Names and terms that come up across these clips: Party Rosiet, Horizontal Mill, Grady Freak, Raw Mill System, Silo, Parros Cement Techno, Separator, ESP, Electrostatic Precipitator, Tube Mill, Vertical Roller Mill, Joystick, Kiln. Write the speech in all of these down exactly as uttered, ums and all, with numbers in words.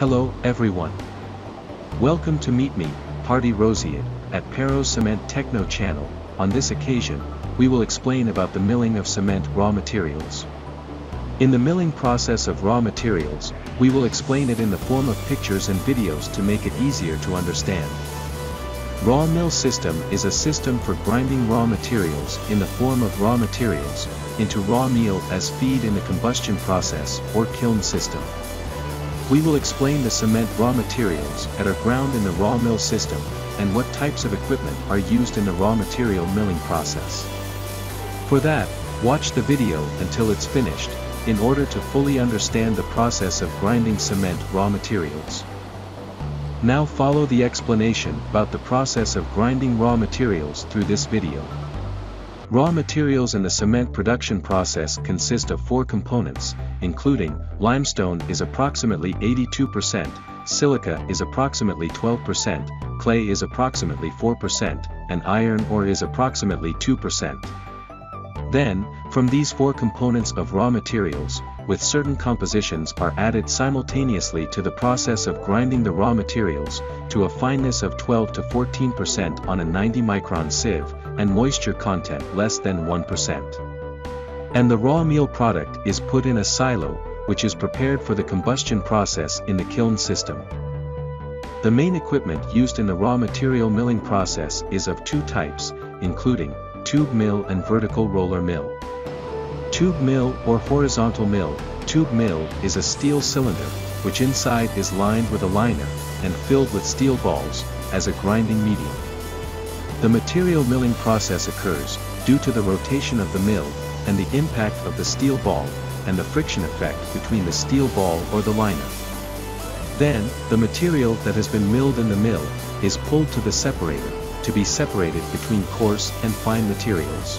Hello, everyone. Welcome to Meet Me, Party Rosiet, at Parros Cement Techno channel. On this occasion, we will explain about the milling of cement raw materials. In the milling process of raw materials, we will explain it in the form of pictures and videos to make it easier to understand. Raw mill system is a system for grinding raw materials in the form of raw materials into raw meal as feed in the combustion process or kiln system. We will explain the cement raw materials that are ground in the raw mill system and what types of equipment are used in the raw material milling process. For that, watch the video until it's finished in order to fully understand the process of grinding cement raw materials. Now follow the explanation about the process of grinding raw materials through this video. Raw materials in the cement production process consist of four components, including limestone is approximately eighty-two percent, silica is approximately twelve percent, clay is approximately four percent, and iron ore is approximately two percent. Then, from these four components of raw materials, with certain compositions are added simultaneously to the process of grinding the raw materials, to a fineness of twelve to fourteen percent on a ninety micron sieve, and moisture content less than one percent. And the raw meal product is put in a silo, which is prepared for the combustion process in the kiln system. The main equipment used in the raw material milling process is of two types, including tube mill and vertical roller mill. Tube mill or horizontal mill, tube mill is a steel cylinder, which inside is lined with a liner, and filled with steel balls, as a grinding medium. The material milling process occurs, due to the rotation of the mill, and the impact of the steel ball, and the friction effect between the steel ball or the liner. Then, the material that has been milled in the mill, is pulled to the separator, to be separated between coarse and fine materials.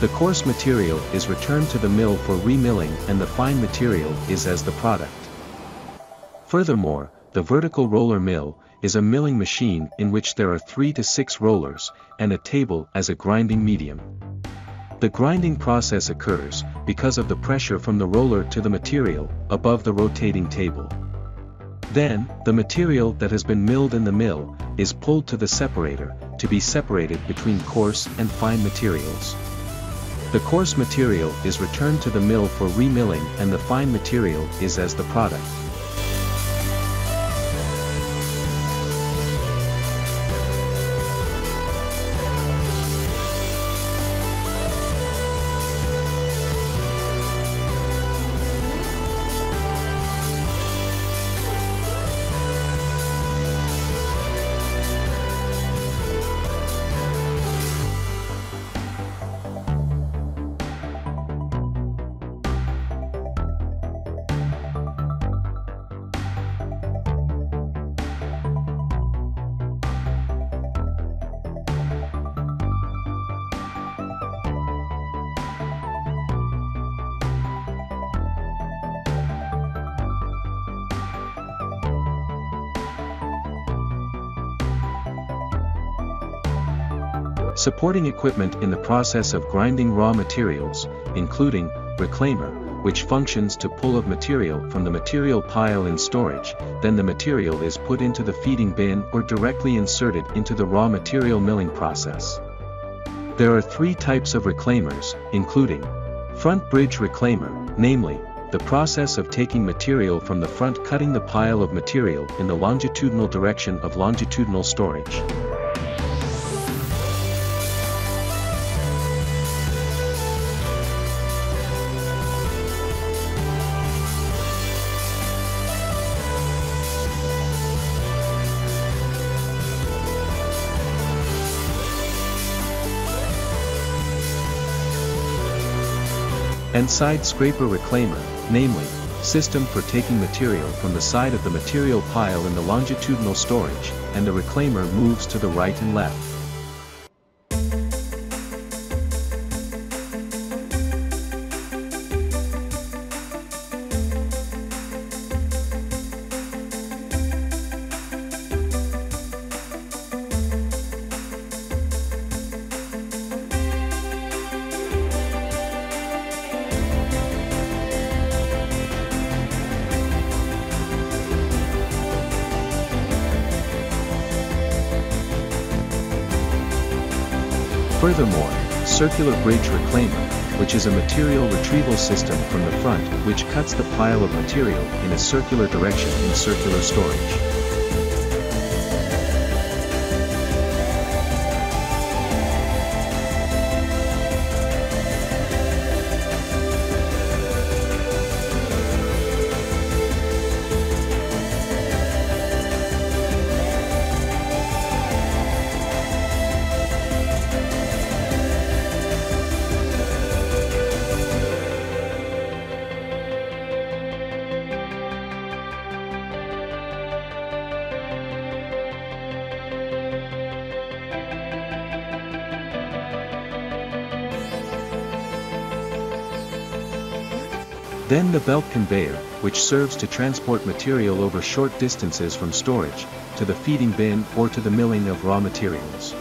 The coarse material is returned to the mill for remilling and the fine material is as the product. Furthermore, the vertical roller mill is a milling machine in which there are three to six rollers and a table as a grinding medium. The grinding process occurs because of the pressure from the roller to the material above the rotating table. Then, the material that has been milled in the mill is pulled to the separator to be separated between coarse and fine materials. The coarse material is returned to the mill for remilling and the fine material is as the product. Supporting equipment in the process of grinding raw materials, including reclaimer, which functions to pull of material from the material pile in storage, then the material is put into the feeding bin or directly inserted into the raw material milling process. There are three types of reclaimers, including front bridge reclaimer, namely, the process of taking material from the front cutting the pile of material in the longitudinal direction of longitudinal storage. And side scraper reclaimer, namely, system for taking material from the side of the material pile in the longitudinal storage, and the reclaimer moves to the right and left. Furthermore, circular bridge reclaimer, which is a material retrieval system from the front which cuts the pile of material in a circular direction in circular storage. Then the belt conveyor, which serves to transport material over short distances from storage, to the feeding bin or to the milling of raw materials.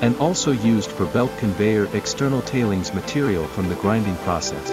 And also used for belt conveyor external tailings material from the grinding process.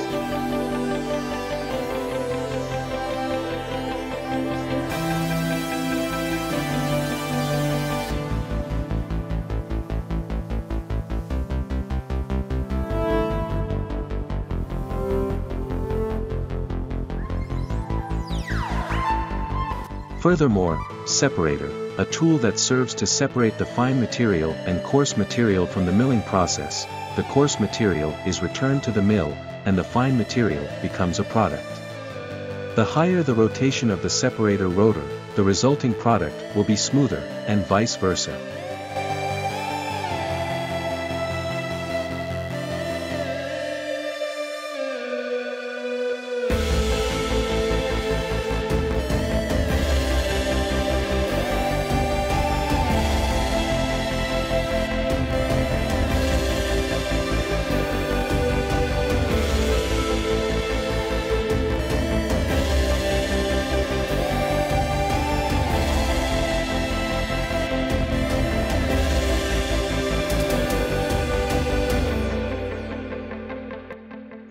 Furthermore, separator, a tool that serves to separate the fine material and coarse material from the milling process, the coarse material is returned to the mill, and the fine material becomes a product. The higher the rotation of the separator rotor, the resulting product will be smoother, and vice versa.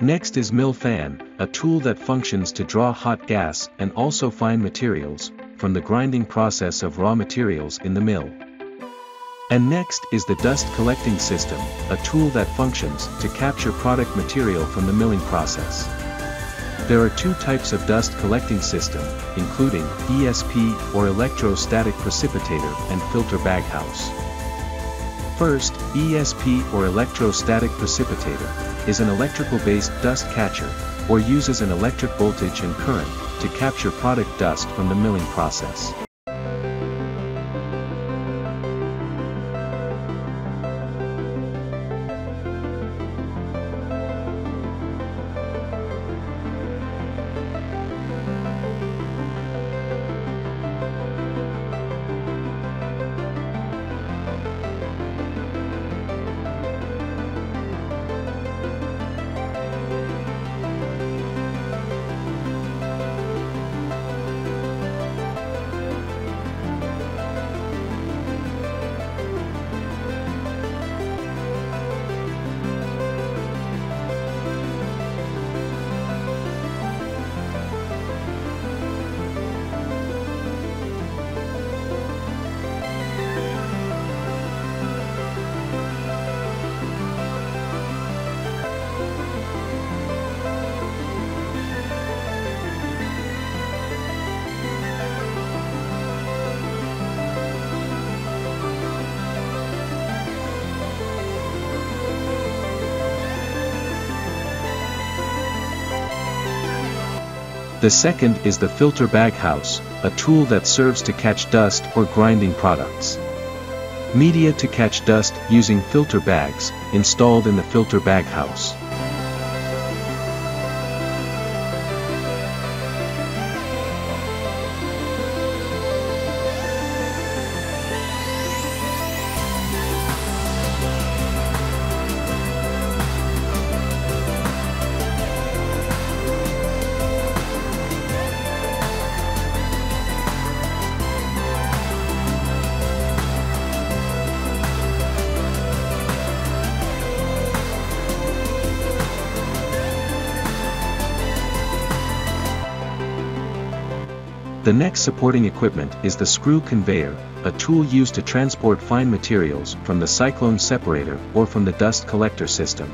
Next is mill fan, a tool that functions to draw hot gas and also fine materials, from the grinding process of raw materials in the mill. And next is the dust collecting system, a tool that functions to capture product material from the milling process. There are two types of dust collecting system, including E S P or Electrostatic Precipitator and Filter Baghouse. First, E S P or Electrostatic Precipitator is an electrical-based dust catcher, or uses an electric voltage and current, to capture product dust from the milling process. The second is the filter baghouse, a tool that serves to catch dust or grinding products. Media to catch dust using filter bags, installed in the filter baghouse. The next supporting equipment is the screw conveyor, a tool used to transport fine materials from the cyclone separator or from the dust collector system.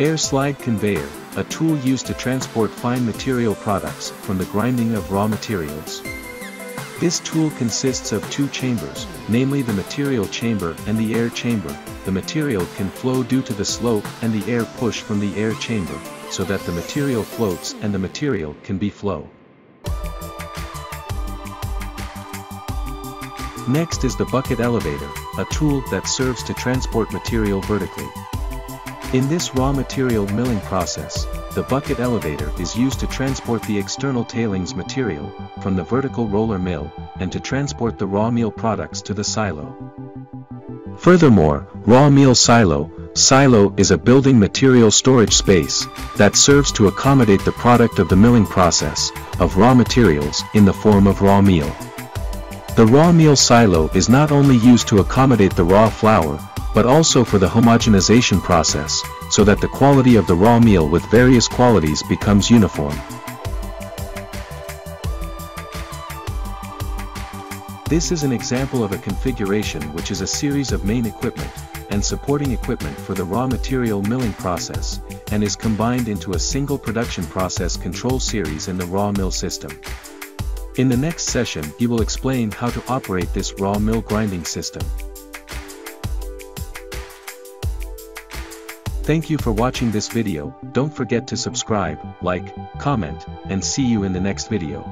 Air slide conveyor, a tool used to transport fine material products from the grinding of raw materials. This tool consists of two chambers, namely the material chamber and the air chamber. The material can flow due to the slope and the air push from the air chamber, so that the material floats and the material can be flow. Next is the bucket elevator, a tool that serves to transport material vertically. In this raw material milling process, the bucket elevator is used to transport the external tailings material from the vertical roller mill and to transport the raw meal products to the silo. Furthermore, raw meal silo, silo is a building material storage space that serves to accommodate the product of the milling process of raw materials in the form of raw meal. The raw meal silo is not only used to accommodate the raw flour, but also for the homogenization process, so that the quality of the raw meal with various qualities becomes uniform. This is an example of a configuration which is a series of main equipment and supporting equipment for the raw material milling process, and is combined into a single production process control series in the raw mill system. In the next session, he will explain how to operate this raw mill grinding system. Thank you for watching this video. Don't forget to subscribe, like, comment, and see you in the next video.